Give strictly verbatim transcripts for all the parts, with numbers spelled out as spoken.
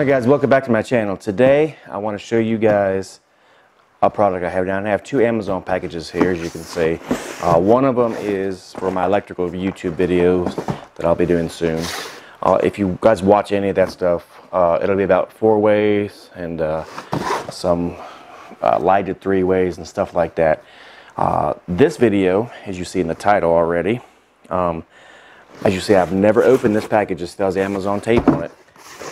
Hey guys, welcome back to my channel. Today I want to show you guys a product I have down. I have two Amazon packages here, as you can see. Uh, one of them is for my electrical YouTube videos that I'll be doing soon. Uh, if you guys watch any of that stuff, uh, it'll be about four ways and uh, some uh, lighted three ways and stuff like that. Uh, this video, as you see in the title already, um, as you see, I've never opened this package. It still has Amazon tape on it.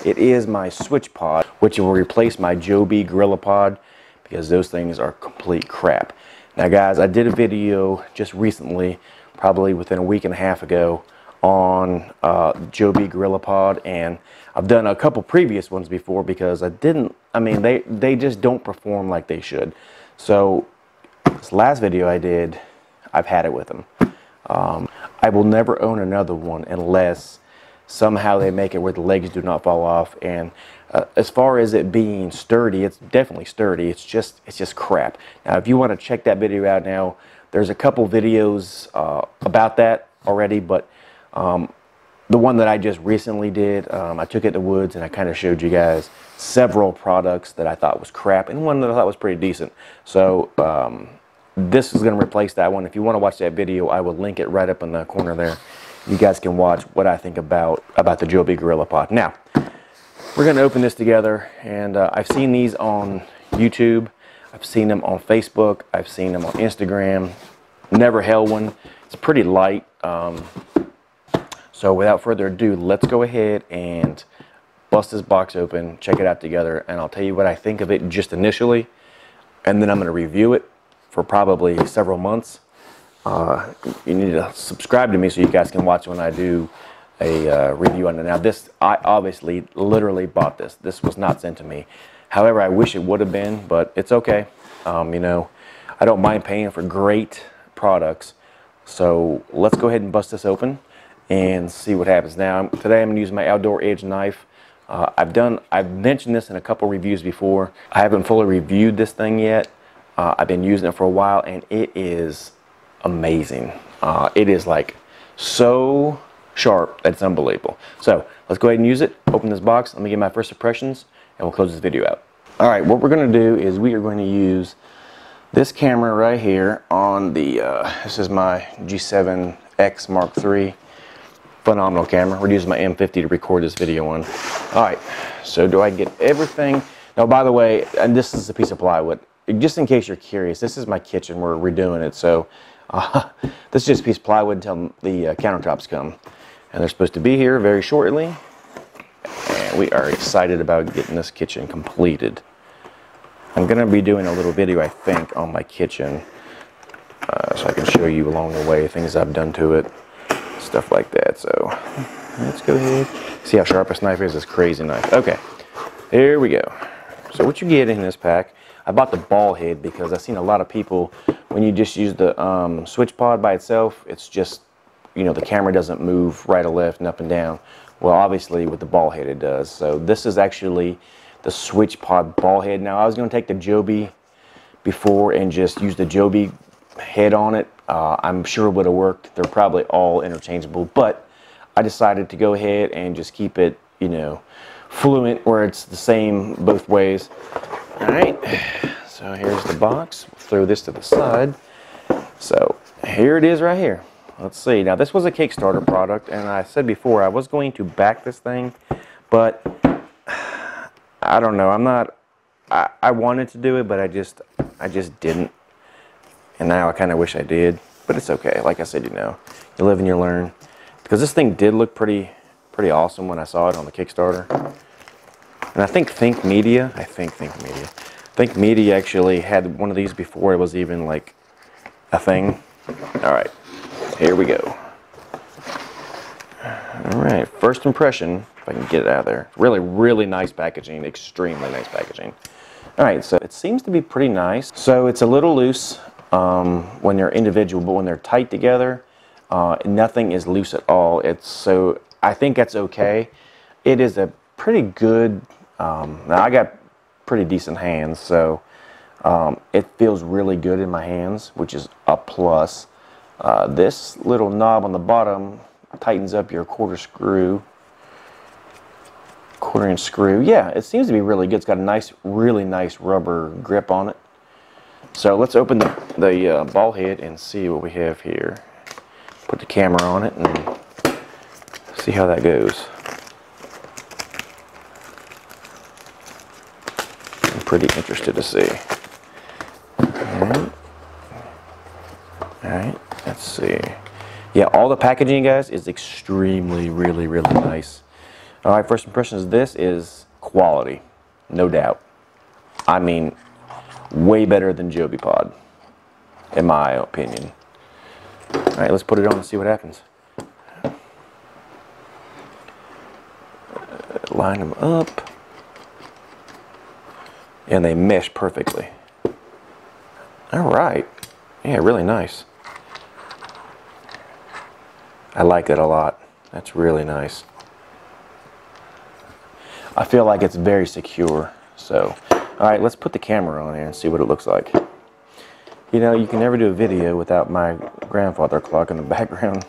It is my SwitchPod, which will replace my Joby Gorilla Pod, because those things are complete crap. Now guys, I did a video just recently, probably within a week and a half ago, on uh, Joby Gorilla Pod, and I've done a couple previous ones before because I didn't, I mean, they, they just don't perform like they should. So this last video I did, I've had it with them. Um, I will never own another one unless somehow they make it where the legs do not fall off. And uh, as far as it being sturdy, it's definitely sturdy. It's just it's just crap. Now, if you want to check that video out now, there's a couple videos uh, about that already. But um, the one that I just recently did, um, I took it to woods and I kind of showed you guys several products that I thought was crap and one that I thought was pretty decent. So um, this is going to replace that one. If you want to watch that video, I will link it right up in the corner there. You guys can watch what I think about about the Joby Gorilla Pod. Now, we're going to open this together, and uh, I've seen these on YouTube. I've seen them on Facebook. I've seen them on Instagram. Never held one. It's pretty light. Um, so without further ado, let's go ahead and bust this box open, check it out together, and I'll tell you what I think of it just initially, and then I'm going to review it for probably several months. Uh, you need to subscribe to me so you guys can watch when I do a uh, review on it. Now this, I obviously literally bought this. This was not sent to me. However, I wish it would have been, but it's okay. Um, you know, I don't mind paying for great products. So let's go ahead and bust this open and see what happens. Now, I'm, today I'm going to use my Outdoor Edge knife. Uh, I've done, I've mentioned this in a couple reviews before. I haven't fully reviewed this thing yet. Uh, I've been using it for a while and it is amazing. Uh, it is like so sharp that it's unbelievable. So let's go ahead and use it. Open this box. Let me get my first impressions and we'll close this video out. All right, what we're going to do is we are going to use this camera right here on the, uh, this is my G seven X Mark three. Phenomenal camera. We're using my M fifty to record this video on. All right, so do I get everything? Now, by the way, and this is a piece of plywood. Just in case you're curious, this is my kitchen. We're redoing it, so Uh, this is just a piece of plywood until the uh, countertops come. And they're supposed to be here very shortly. And we are excited about getting this kitchen completed. I'm going to be doing a little video, I think, on my kitchen. Uh, so I can show you along the way things I've done to it. Stuff like that. So let's go ahead. See how sharp this knife is? This crazy knife. Okay. Here we go. So what you get in this pack, I bought the ball head because I've seen a lot of people, when you just use the um, SwitchPod by itself, it's just, you know, the camera doesn't move right or left and up and down. Well, obviously with the ball head it does. So this is actually the SwitchPod ball head. Now I was going to take the Joby before and just use the Joby head on it. Uh, I'm sure it would have worked. They're probably all interchangeable, but I decided to go ahead and just keep it, you know, fluent where it's the same both ways. All right, so here's the box. We'll throw this to the side. So here it is right here. Let's see. Now this was a Kickstarter product, and I said before I was going to back this thing, but I don't know. I'm not. I, I wanted to do it, but I just I just didn't. And now I kind of wish I did, but it's okay. Like I said, you know, you live and you learn. Because this thing did look pretty pretty awesome when I saw it on the Kickstarter. And I think Think Media, I think Think Media, Think Media actually had one of these before it was even like a thing. All right, here we go. All right, first impression, if I can get it out of there. Really, really nice packaging, extremely nice packaging. All right, so it seems to be pretty nice. So it's a little loose um, when they're individual, but when they're tight together, uh, nothing is loose at all. It's so, I think that's okay. It is a pretty good. Um, now I got pretty decent hands, so um, it feels really good in my hands, which is a plus. Uh, this little knob on the bottom tightens up your quarter screw. quarter inch screw. Yeah, it seems to be really good. It's got a nice, really nice rubber grip on it. So let's open the, the uh, ball head and see what we have here. Put the camera on it and see how that goes. I'm pretty interested to see. Alright, All right, let's see. Yeah, all the packaging, guys, is extremely, really, really nice. Alright, first impressions of this is quality, no doubt. I mean, way better than Joby Pod, in my opinion. Alright, let's put it on and see what happens. Uh, line them up. And they mesh perfectly. Alright. Yeah, really nice. I like it a lot. That's really nice. I feel like it's very secure. So, alright, let's put the camera on here and see what it looks like. You know, you can never do a video without my grandfather clock in the background.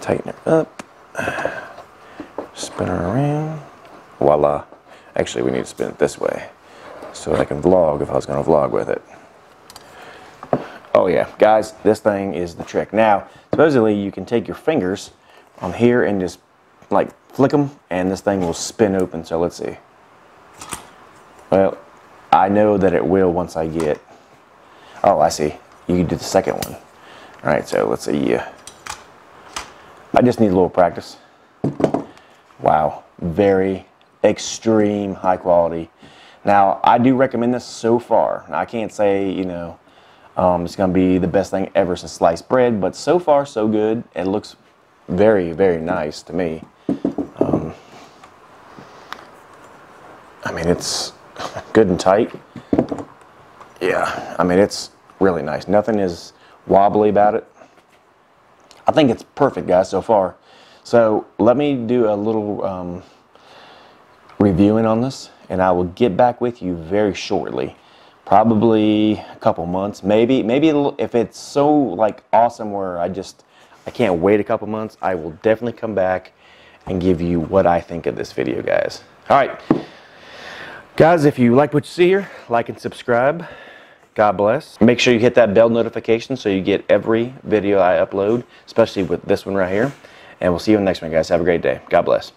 Tighten her up. Spin her around. Voila. Actually, we need to spin it this way so that I can vlog if I was going to vlog with it. Oh yeah, guys, this thing is the trick. Now, supposedly you can take your fingers on here and just like flick them and this thing will spin open. So let's see. Well, I know that it will once I get, oh, I see, you can do the second one. All right, so let's see. I just need a little practice. Wow, very extreme high quality. Now, I do recommend this so far. Now, I can't say, you know, um, it's gonna be the best thing ever since sliced bread, but so far so good. It looks very, very nice to me. Um, I mean, it's good and tight. Yeah, I mean, it's really nice. Nothing is wobbly about it. I think it's perfect, guys, so far. So let me do a little um, reviewing on this, and I will get back with you very shortly. Probably a couple months, maybe. Maybe it'll, if it's so like awesome where I just I can't wait a couple months, I will definitely come back and give you what I think of this video, guys. All right, guys, if you like what you see here, like and subscribe. God bless. Make sure you hit that bell notification so you get every video I upload, especially with this one right here. And we'll see you in the next one, guys. Have a great day. God bless.